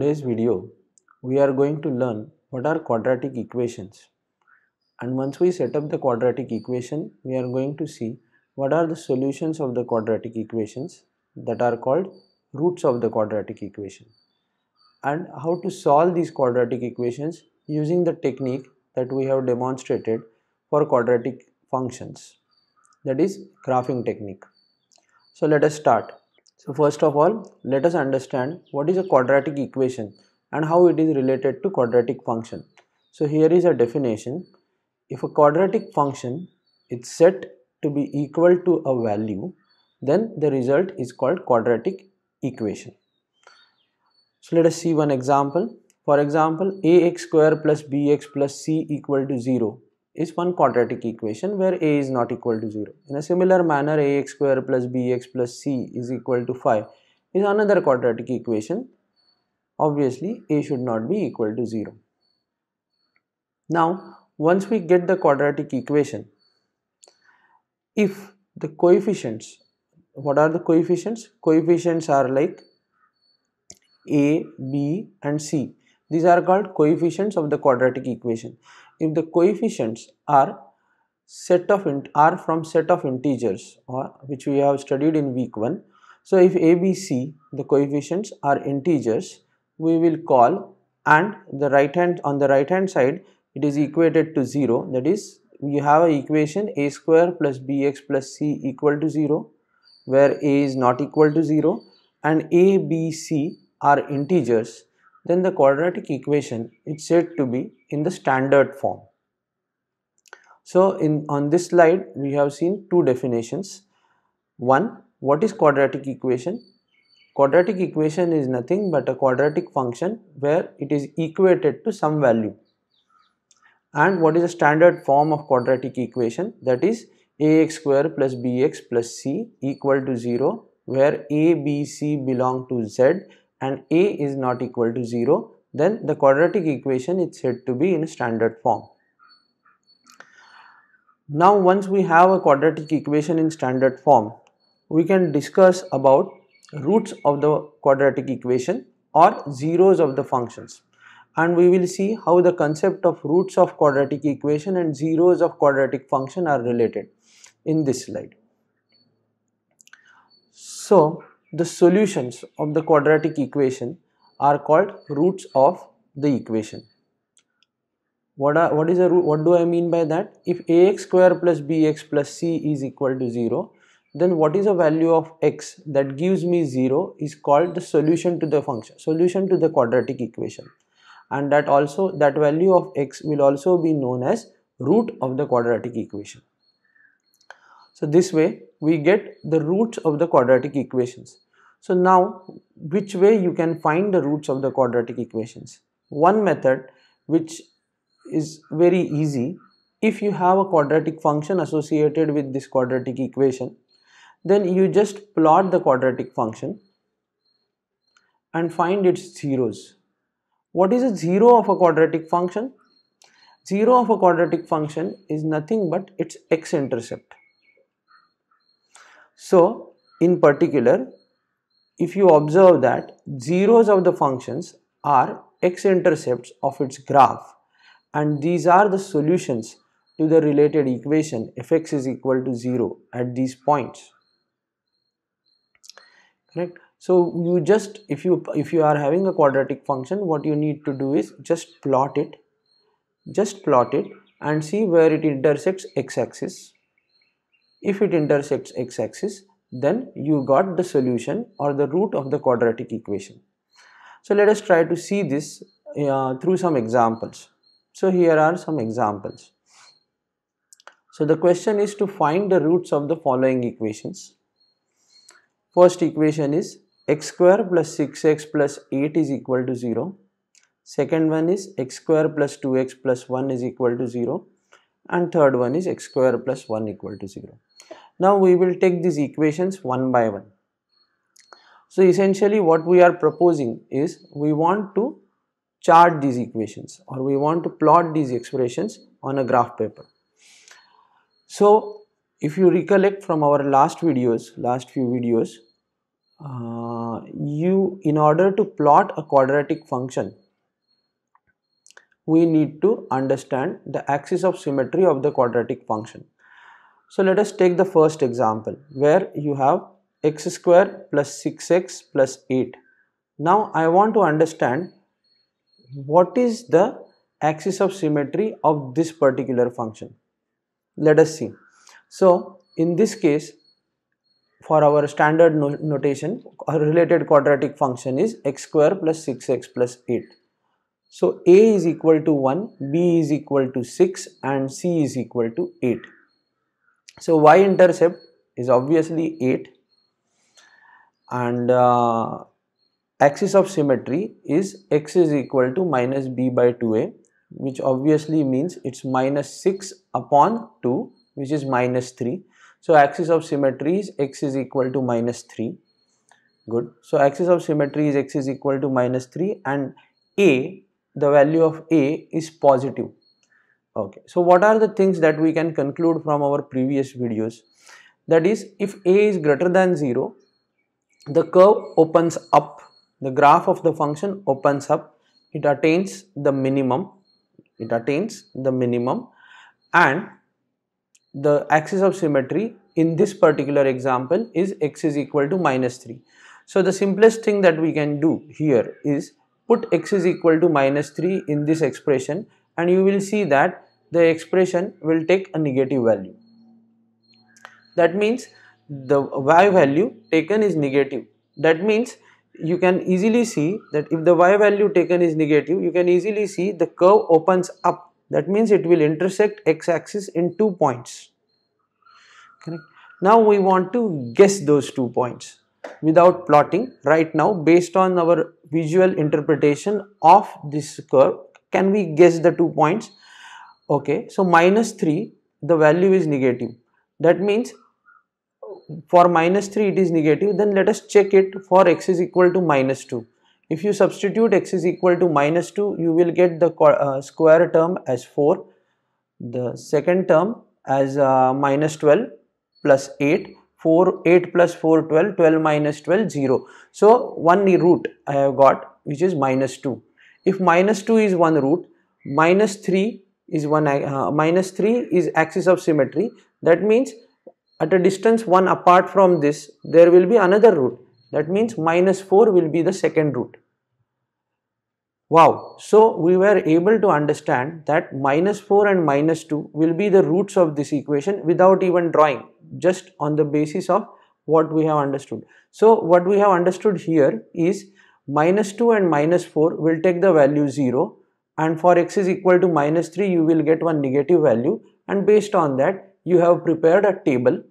today's video, we are going to learn what are quadratic equations. And once we set up the quadratic equation, we are going to see what are the solutions of the quadratic equations that are called roots of the quadratic equation, and how to solve these quadratic equations using the technique that we have demonstrated for quadratic functions, that is graphing technique. So let us start. So first of all, let us understand what is a quadratic equation and how it is related to quadratic function. So here is a definition. If a quadratic function is set to be equal to a value, then the result is called quadratic equation. So let us see one example. For example, ax square plus bx plus c equal to 0 is one quadratic equation where a is not equal to 0. In a similar manner, ax square plus bx plus c is equal to 5 is another quadratic equation. Obviously, a should not be equal to 0. Now, once we get the quadratic equation, if the coefficients, what are the coefficients? Coefficients are like a, b and c. These are called coefficients of the quadratic equation. If the coefficients are from set of integers, or which we have studied in week 1. So if a, b, c, the coefficients are integers, we will call, and the right hand side it is equated to 0. That is, we have an equation a square plus bx plus c equal to 0, where a is not equal to 0, and a, b, c are integers. Then the quadratic equation is said to be in the standard form. So on this slide we have seen two definitions. One, what is quadratic equation? Quadratic equation is nothing but a quadratic function where it is equated to some value. And what is the standard form of quadratic equation? That is ax square plus bx plus c equal to 0, where a, b, c belong to z and a is not equal to 0, then the quadratic equation is said to be in standard form. Now once we have a quadratic equation in standard form, we can discuss about roots of the quadratic equation or zeros of the functions. And we will see how the concept of roots of quadratic equation and zeros of quadratic function are related in this slide. So the solutions of the quadratic equation are called roots of the equation. What do I mean by that? If ax square plus bx plus c is equal to 0, then what is a value of x that gives me 0 is called the solution to the function, solution to the quadratic equation. And that value of x will also be known as root of the quadratic equation. So this way we get the roots of the quadratic equations. So now, which way you can find the roots of the quadratic equations? One method which is very easy, if you have a quadratic function associated with this quadratic equation, then you just plot the quadratic function and find its zeros. What is a zero of a quadratic function? Zero of a quadratic function is nothing but its x-intercept. So in particular, if you observe that zeros of the functions are x-intercepts of its graph, and these are the solutions to the related equation fx is equal to 0 at these points. Correct? So you just, if you are having a quadratic function, what you need to do is just plot it and see where it intersects x-axis. If it intersects x-axis, then you got the solution or the root of the quadratic equation. So let us try to see this through some examples. So here are some examples. So the question is to find the roots of the following equations. First equation is x square plus 6x plus 8 is equal to 0. Second one is x square plus 2x plus 1 is equal to 0. And third one is x square plus 1 equal to 0. Now we will take these equations one by one. So essentially what we are proposing is we want to chart these equations, or we want to plot these expressions on a graph paper. So if you recollect from our last few videos, in order to plot a quadratic function, we need to understand the axis of symmetry of the quadratic function. So let us take the first example where you have x square plus 6x plus 8. Now I want to understand what is the axis of symmetry of this particular function. Let us see. So in this case, for our standard notation, a related quadratic function is x square plus 6x plus 8. So a is equal to 1, b is equal to 6 and c is equal to 8. So y-intercept is obviously 8 and axis of symmetry is x is equal to minus b by 2a, which obviously means it's minus 6 upon 2, which is minus 3. So axis of symmetry is x is equal to minus 3. Good. So axis of symmetry is x is equal to minus 3 and a, the value of a is positive. Okay. So what are the things that we can conclude from our previous videos? That is, if a is greater than 0, the curve opens up, the graph of the function opens up, it attains the minimum, and the axis of symmetry in this particular example is x is equal to minus 3. So the simplest thing that we can do here is put x is equal to minus 3 in this expression and you will see that the expression will take a negative value. That means the y value taken is negative. That means you can easily see that if the y value taken is negative, you can easily see the curve opens up. That means it will intersect x-axis in 2 points. Correct. Now we want to guess those 2 points without plotting right now. Based on our visual interpretation of this curve, can we guess the 2 points? Okay, so minus 3, the value is negative. That means for minus 3 it is negative, then let us check it for x is equal to minus 2. If you substitute x is equal to minus 2, you will get the square term as 4, the second term as minus 12 plus 8, 8 plus 4, 12, 12 minus 12, 0. So one root I have got, which is minus 2. If minus 2 is one root, minus 3 is axis of symmetry. That means at a distance 1 apart from this, there will be another root. That means minus 4 will be the second root. Wow! So we were able to understand that minus 4 and minus 2 will be the roots of this equation without even drawing, just on the basis of what we have understood. So what we have understood here is minus 2 and minus 4 will take the value 0, and for x is equal to minus 3 you will get one negative value, and based on that you have prepared a table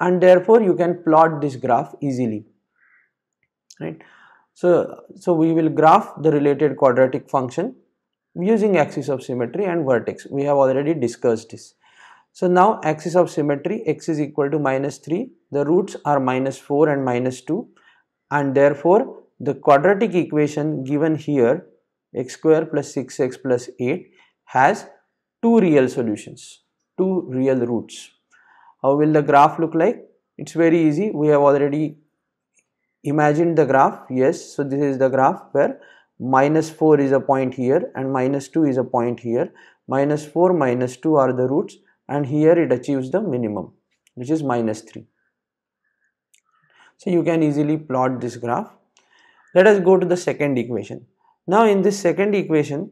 and therefore you can plot this graph easily. Right. So we will graph the related quadratic function using axis of symmetry and vertex. We have already discussed this. So now axis of symmetry, x is equal to minus 3. The roots are minus 4 and minus 2, and therefore the quadratic equation given here, x square plus 6x plus 8, has two real solutions, two real roots. How will the graph look like? It's very easy. We have already imagine the graph. Yes, so this is the graph where minus 4 is a point here and minus 2 is a point here. Minus 4, minus 2 are the roots, and here it achieves the minimum, which is minus 3. So you can easily plot this graph. Let us go to the second equation. Now in this second equation,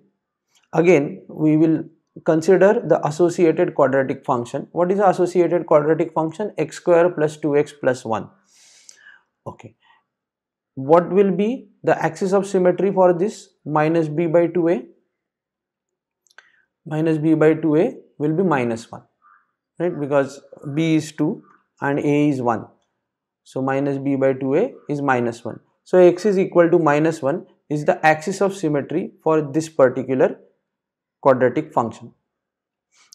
again we will consider the associated quadratic function. What is the associated quadratic function? X square plus 2x plus 1. Okay. What will be the axis of symmetry for this? Minus b by 2a. Minus b by 2a will be minus 1, right, because b is 2 and a is 1. So minus b by 2a is minus 1. So x is equal to minus 1 is the axis of symmetry for this particular quadratic function.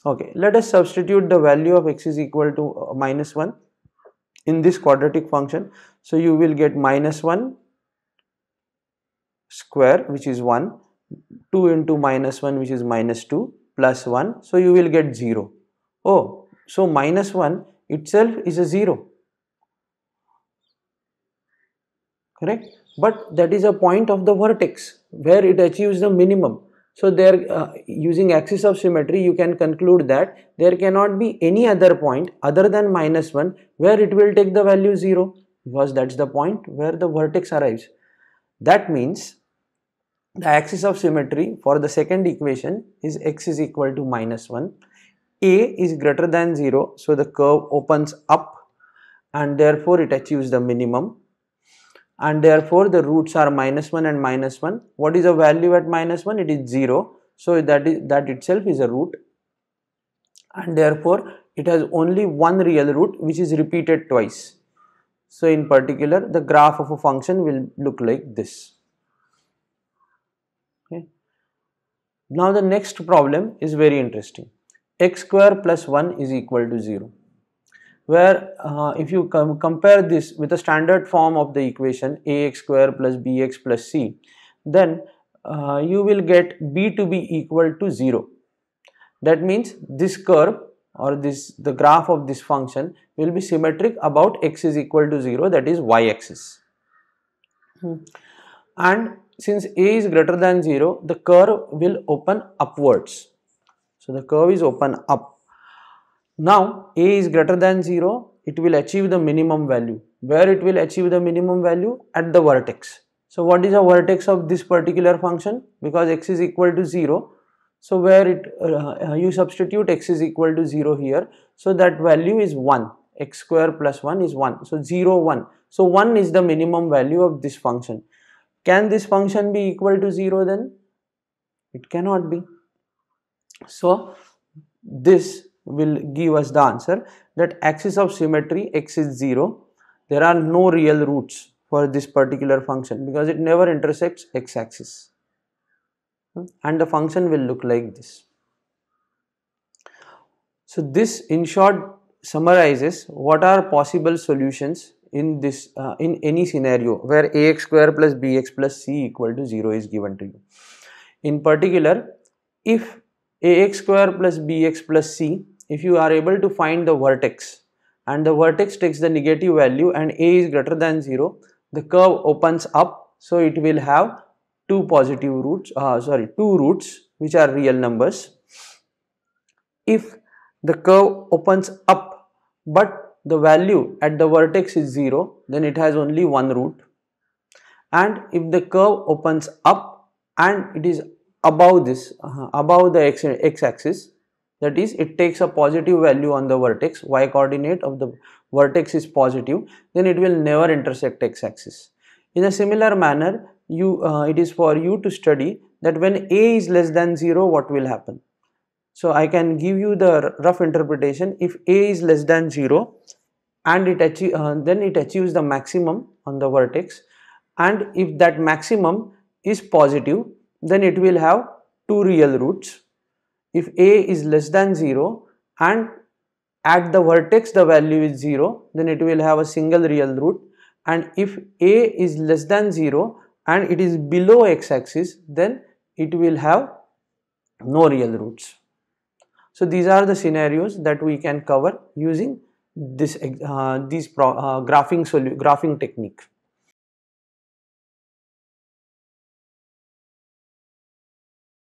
Okay, let us substitute the value of x is equal to minus 1 in this quadratic function. So you will get minus 1 square, which is 1, 2 into minus 1, which is minus 2, plus 1, so you will get 0. Oh, so minus 1 itself is a 0. correct? But that is a point of the vertex where it achieves the minimum. So there, using axis of symmetry, you can conclude that there cannot be any other point other than -1 where it will take the value 0, because that's the point where the vertex arrives. That means the axis of symmetry for the second equation is x is equal to -1, a is greater than 0, so the curve opens up and therefore it achieves the minimum. And therefore the roots are -1 and -1. What is the value at -1? It is 0. So that itself is a root, and therefore it has only one real root which is repeated twice. So in particular the graph of a function will look like this. Okay. Now the next problem is very interesting. x² + 1 = 0. Where if you compare this with a standard form of the equation ax² + bx + c, then you will get b to be equal to 0. That means this curve or the graph of this function will be symmetric about x = 0, that is y-axis. And since a is greater than 0, the curve will open upwards. So the curve is open up. Now a is greater than 0, it will achieve the minimum value. Where it will achieve the minimum value? At the vertex. So what is the vertex of this particular function? Because x = 0, so where it you substitute x = 0 here, so that value is 1. x² + 1 is 1, so 0 1. So 1 is the minimum value of this function. Can this function be equal to 0 then? It cannot be. So this will give us the answer that axis of symmetry x is 0, there are no real roots for this particular function because it never intersects x-axis, and the function will look like this. So this in short summarizes what are possible solutions in this in any scenario where ax² + bx + c = 0 is given to you. In particular, if ax² + bx + c, if you are able to find the vertex and the vertex takes the negative value and a is greater than 0, the curve opens up, so it will have two roots which are real numbers. If the curve opens up but the value at the vertex is 0, then it has only one root. And if the curve opens up and it is above this, above the x-axis, that is, it takes a positive value on the vertex, y-coordinate of the vertex is positive, then it will never intersect x-axis. In a similar manner, it is for you to study that when a is less than 0, what will happen. So I can give you the rough interpretation. If a is less than 0 and then it achieves the maximum on the vertex, and if that maximum is positive, then it will have two real roots. If a is less than 0 and at the vertex the value is 0, then it will have a single real root. And if a is less than 0 and it is below x-axis, then it will have no real roots. So these are the scenarios that we can cover using this graphing technique.